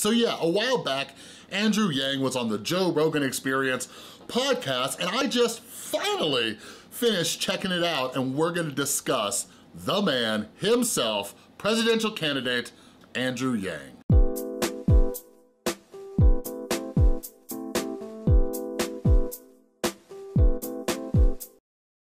So yeah, a while back, Andrew Yang was on the Joe Rogan Experience podcast, and I just finally finished checking it out, and we're gonna discuss the man himself, presidential candidate, Andrew Yang.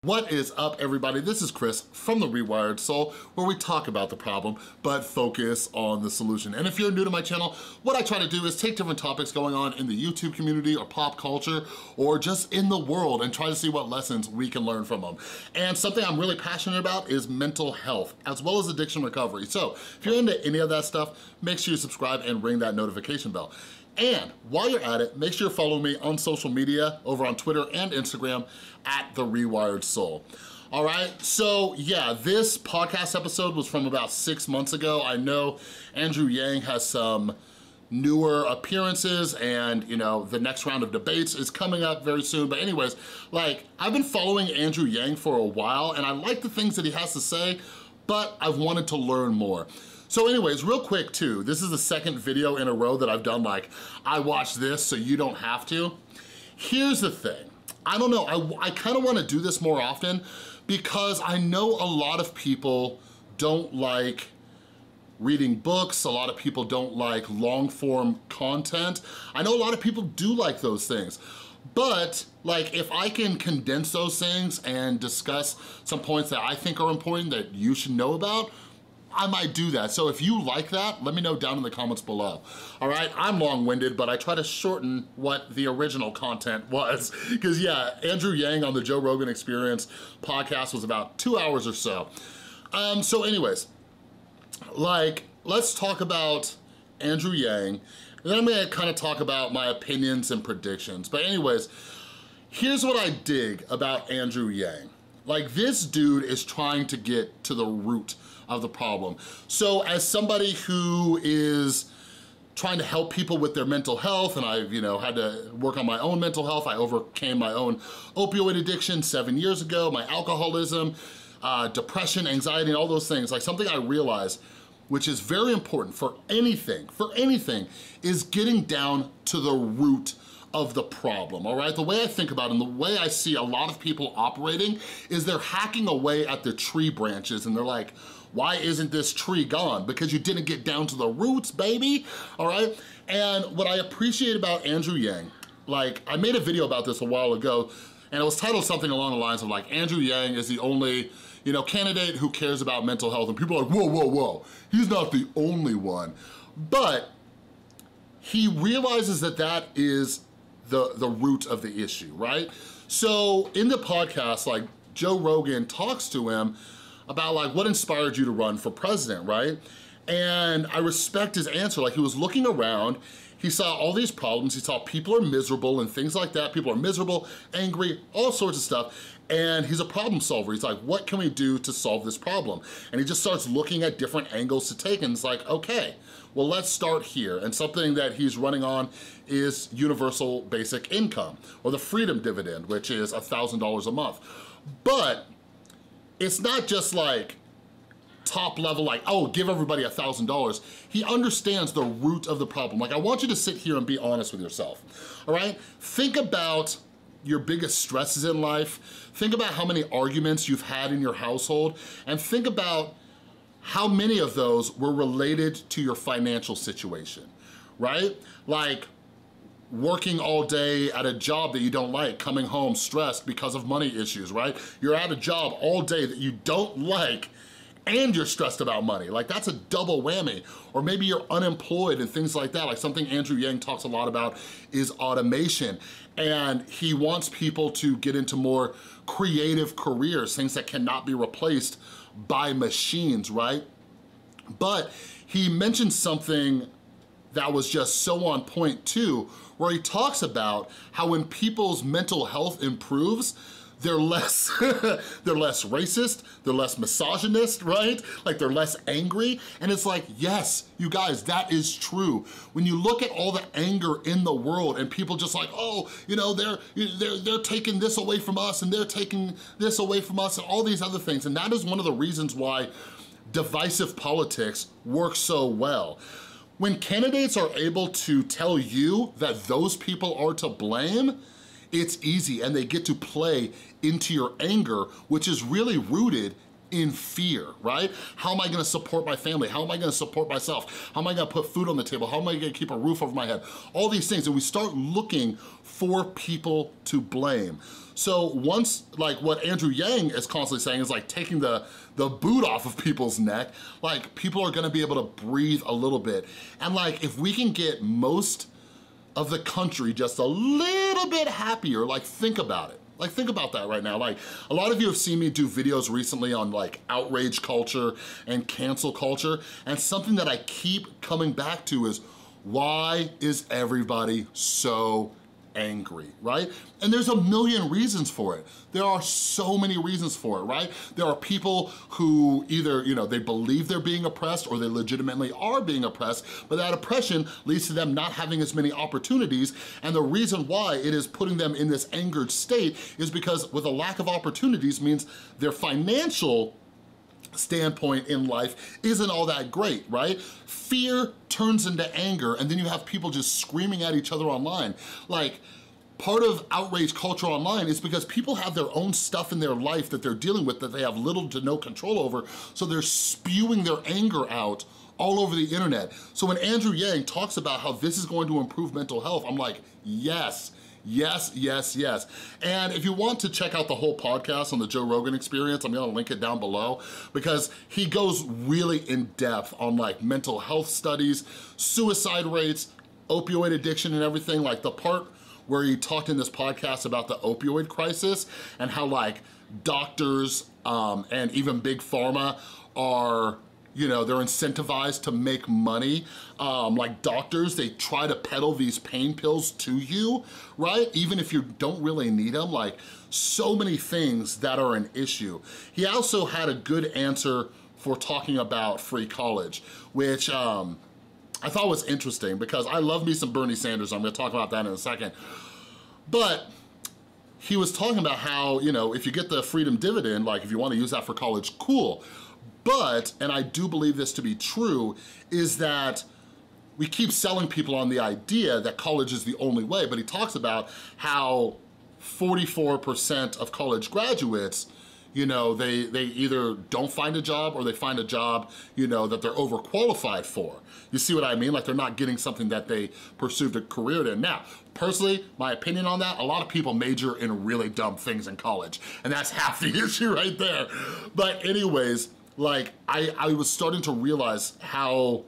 What is up, everybody? This is Chris from The Rewired Soul, where we talk about the problem, but focus on the solution. And if you're new to my channel, what I try to do is take different topics going on in the YouTube community or pop culture, or just in the world, and try to see what lessons we can learn from them. And something I'm really passionate about is mental health, as well as addiction recovery. So if you're into any of that stuff, make sure you subscribe and ring that notification bell. And while you're at it, make sure you follow me on social media, over on Twitter and Instagram, at The Rewired Soul. All right, so yeah, this podcast episode was from about 6 months ago. I know Andrew Yang has some newer appearances, and you know, the next round of debates is coming up very soon. But anyways, like, I've been following Andrew Yang for a while, and I like the things that he has to say, but I've wanted to learn more. So anyways, real quick too, this is the second video in a row that I've done, like, I watched this so you don't have to. Here's the thing, I don't know, I kind of want to do this more often because I know a lot of people don't like reading books, a lot of people don't like long form content. I know a lot of people do like those things. But, like, if I can condense those things and discuss some points that I think are important that you should know about, I might do that. So if you like that, let me know down in the comments below. All right, I'm long-winded, but I try to shorten what the original content was. Because yeah, Andrew Yang on the Joe Rogan Experience podcast was about 2 hours or so. So anyways, like, let's talk about Andrew Yang. And then I'm gonna kind of talk about my opinions and predictions. But anyways, here's what I dig about Andrew Yang. Like, this dude is trying to get to the root of the problem. So as somebody who is trying to help people with their mental health, and I've, you know, had to work on my own mental health, I overcame my own opioid addiction 7 years ago, my alcoholism, depression, anxiety, and all those things. Like, something I realized, which is very important for anything, is getting down to the root of the problem, all right? The way I think about it and the way I see a lot of people operating is they're hacking away at the tree branches, and they're like, why isn't this tree gone? Because you didn't get down to the roots, baby, all right? And what I appreciate about Andrew Yang, like, I made a video about this a while ago, and it was titled something along the lines of, like, Andrew Yang is the only, you know, candidate who cares about mental health, and people are like, whoa, whoa, whoa, he's not the only one. But he realizes that that is the root of the issue, right? So in the podcast, like, Joe Rogan talks to him about, like, what inspired you to run for president, right? And I respect his answer. Like, he was looking around, he saw all these problems, he saw people are miserable and things like that. People are miserable, angry, all sorts of stuff. And he's a problem solver. He's like, what can we do to solve this problem? And he just starts looking at different angles to take, and it's like, okay, well, let's start here. And something that he's running on is universal basic income, or the freedom dividend, which is $1,000 a month. But it's not just like top level, like, oh, give everybody $1,000. He understands the root of the problem. Like, I want you to sit here and be honest with yourself, all right? Think about your biggest stresses in life. Think about how many arguments you've had in your household, and think about how many of those were related to your financial situation, right? Like, working all day at a job that you don't like, coming home stressed because of money issues, right? You're at a job all day that you don't like, and you're stressed about money. Like, that's a double whammy. Or maybe you're unemployed and things like that. Like, something Andrew Yang talks a lot about is automation. And he wants people to get into more creative careers, things that cannot be replaced by machines, right? But he mentioned something that was just so on point too, where he talks about how when people's mental health improves, they're less, they're less racist, they're less misogynist, right? Like, they're less angry. And it's like, yes, you guys, that is true. When you look at all the anger in the world and people just like, oh, you know, they're taking this away from us, and they're taking this away from us, and all these other things. And that is one of the reasons why divisive politics works so well. When candidates are able to tell you that those people are to blame, it's easy, and they get to play into your anger, which is really rooted in fear, right? How am I gonna support my family? How am I gonna support myself? How am I gonna put food on the table? How am I gonna keep a roof over my head? All these things, and we start looking for people to blame. So once, like what Andrew Yang is constantly saying is like taking the boot off of people's neck, like people are gonna be able to breathe a little bit. And like if we can get most of the country just a little bit happier, like think about it. Like think about that right now. Like a lot of you have seen me do videos recently on like outrage culture and cancel culture, and something that I keep coming back to is, why is everybody so angry, right? And there's a million reasons for it. There are so many reasons for it, right? There are people who either, you know, they believe they're being oppressed or they legitimately are being oppressed, but that oppression leads to them not having as many opportunities, and the reason why it is putting them in this angered state is because with a lack of opportunities means their financial standpoint in life isn't all that great, right? Fear turns into anger, and then you have people just screaming at each other online. Like, part of outrage culture online is because people have their own stuff in their life that they're dealing with that they have little to no control over, so they're spewing their anger out all over the internet. So when Andrew Yang talks about how this is going to improve mental health, I'm like, yes. Yes, yes, yes. And if you want to check out the whole podcast on the Joe Rogan Experience, I'm gonna link it down below, because he goes really in depth on like mental health studies, suicide rates, opioid addiction and everything. Like the part where he talked in this podcast about the opioid crisis and how like doctors and even big pharma are, you know, they're incentivized to make money. Like doctors, they try to peddle these pain pills to you, right? Even if you don't really need them, like so many things that are an issue. He also had a good answer for talking about free college, which I thought was interesting, because I love me some Bernie Sanders. I'm gonna talk about that in a second. But he was talking about how, you know, if you get the freedom dividend, like if you wanna use that for college, cool. But, and I do believe this to be true, is that we keep selling people on the idea that college is the only way, but he talks about how 44% of college graduates, you know, they either don't find a job or they find a job, you know, that they're overqualified for. You see what I mean? Like they're not getting something that they pursued a career in. Now, personally, my opinion on that, a lot of people major in really dumb things in college, and that's half the issue right there. But anyways, like I was starting to realize how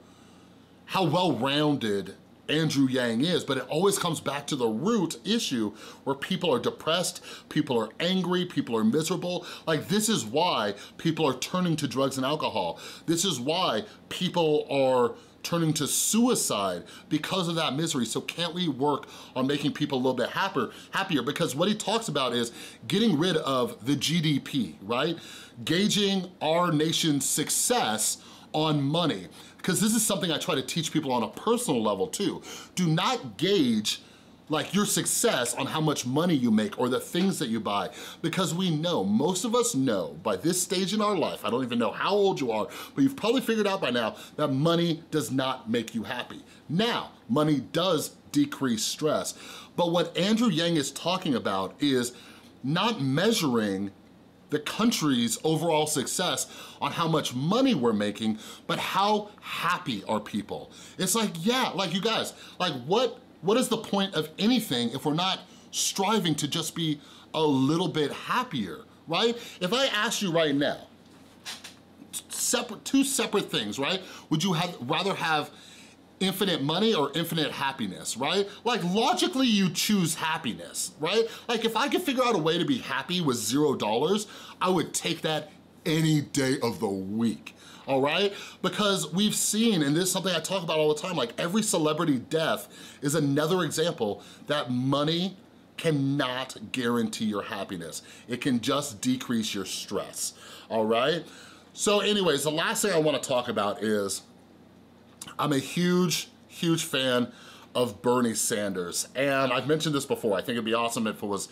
well-rounded Andrew Yang is, but it always comes back to the root issue where people are depressed, people are angry, people are miserable. Like this is why people are turning to drugs and alcohol. This is why people are turning to suicide, because of that misery. So can't we work on making people a little bit happier? Because what he talks about is getting rid of the GDP, right? Gauging our nation's success on money. Because this is something I try to teach people on a personal level too. Do not gauge like your success on how much money you make or the things that you buy. Because we know, most of us know by this stage in our life, I don't even know how old you are, but you've probably figured out by now that money does not make you happy. Now, money does decrease stress. But what Andrew Yang is talking about is not measuring the country's overall success on how much money we're making, but how happy are people? It's like, yeah, like you guys, like what is the point of anything if we're not striving to just be a little bit happier, right? If I asked you right now, two separate things, right? Would you rather have infinite money or infinite happiness, right? Like logically you choose happiness, right? Like if I could figure out a way to be happy with $0, I would take that any day of the week, all right? Because we've seen, and this is something I talk about all the time, like every celebrity death is another example that money cannot guarantee your happiness. It can just decrease your stress, all right? So anyways, the last thing I wanna talk about is I'm a huge, huge fan of Bernie Sanders. And I've mentioned this before. I think it'd be awesome if it was,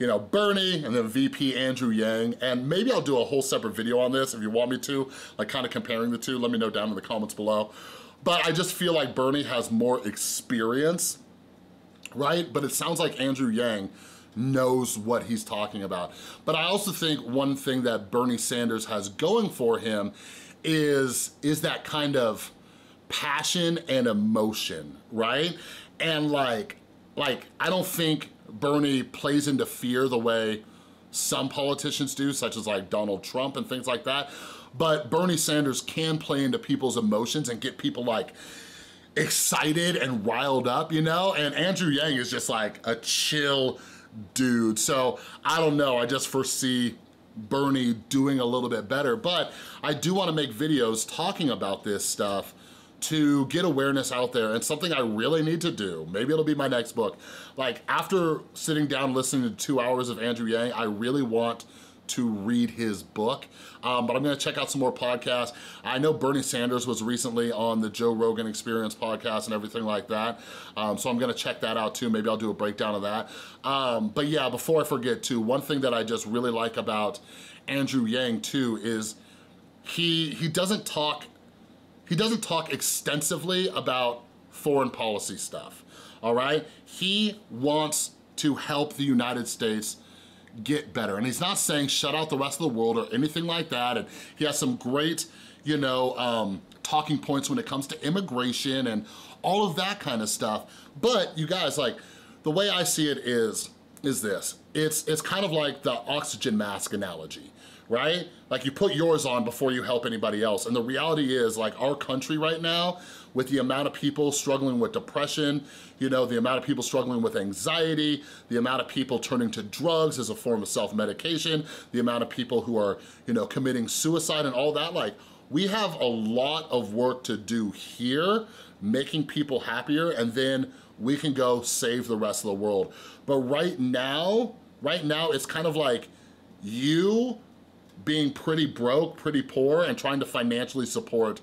you know, Bernie and then VP Andrew Yang. And maybe I'll do a whole separate video on this if you want me to, like kind of comparing the two. Let me know down in the comments below. But I just feel like Bernie has more experience, right? But it sounds like Andrew Yang knows what he's talking about. But I also think one thing that Bernie Sanders has going for him is that kind of passion and emotion, right? And like I don't think Bernie plays into fear the way some politicians do, such as like Donald Trump and things like that. But Bernie Sanders can play into people's emotions and get people like excited and riled up, you know? And Andrew Yang is just like a chill dude. So I don't know, I just foresee Bernie doing a little bit better. But I do wanna make videos talking about this stuff to get awareness out there, and something I really need to do, maybe it'll be my next book. Like after sitting down listening to 2 hours of Andrew Yang, I really want to read his book, but I'm gonna check out some more podcasts. I know Bernie Sanders was recently on the Joe Rogan Experience podcast and everything like that, so I'm gonna check that out too. Maybe I'll do a breakdown of that. But yeah, before I forget too, one thing that I just really like about Andrew Yang too is he doesn't talk extensively about foreign policy stuff, all right? He wants to help the United States get better. And he's not saying shut out the rest of the world or anything like that. And he has some great, you know, talking points when it comes to immigration and all of that kind of stuff. But you guys, like, the way I see it is this. It's kind of like the oxygen mask analogy, right? Like you put yours on before you help anybody else. And the reality is, like, our country right now, with the amount of people struggling with depression, you know, the amount of people struggling with anxiety, the amount of people turning to drugs as a form of self-medication, the amount of people who are, you know, committing suicide and all that, like, we have a lot of work to do here, making people happier, and then we can go save the rest of the world. But right now, it's kind of like you being pretty broke, pretty poor, and trying to financially support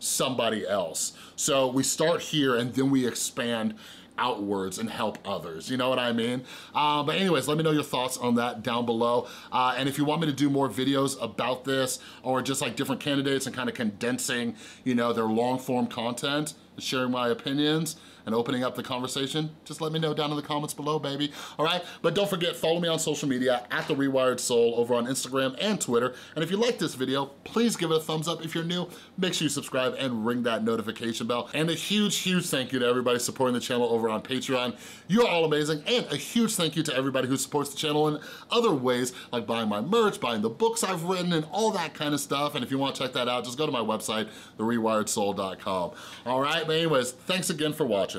somebody else. So we start here and then we expand outwards and help others, you know what I mean? But anyways, let me know your thoughts on that down below. And if you want me to do more videos about this, or just like different candidates and kind of condensing, you know, their long form content, sharing my opinions and opening up the conversation, just let me know down in the comments below, baby. All right, but don't forget, follow me on social media at The Rewired Soul over on Instagram and Twitter. And if you like this video, please give it a thumbs up. If you're new, make sure you subscribe and ring that notification bell. And a huge, huge thank you to everybody supporting the channel over on Patreon. You're all amazing. And a huge thank you to everybody who supports the channel in other ways, like buying my merch, buying the books I've written, and all that kind of stuff. And if you want to check that out, just go to my website, therewiredsoul.com. All right, but anyways, thanks again for watching.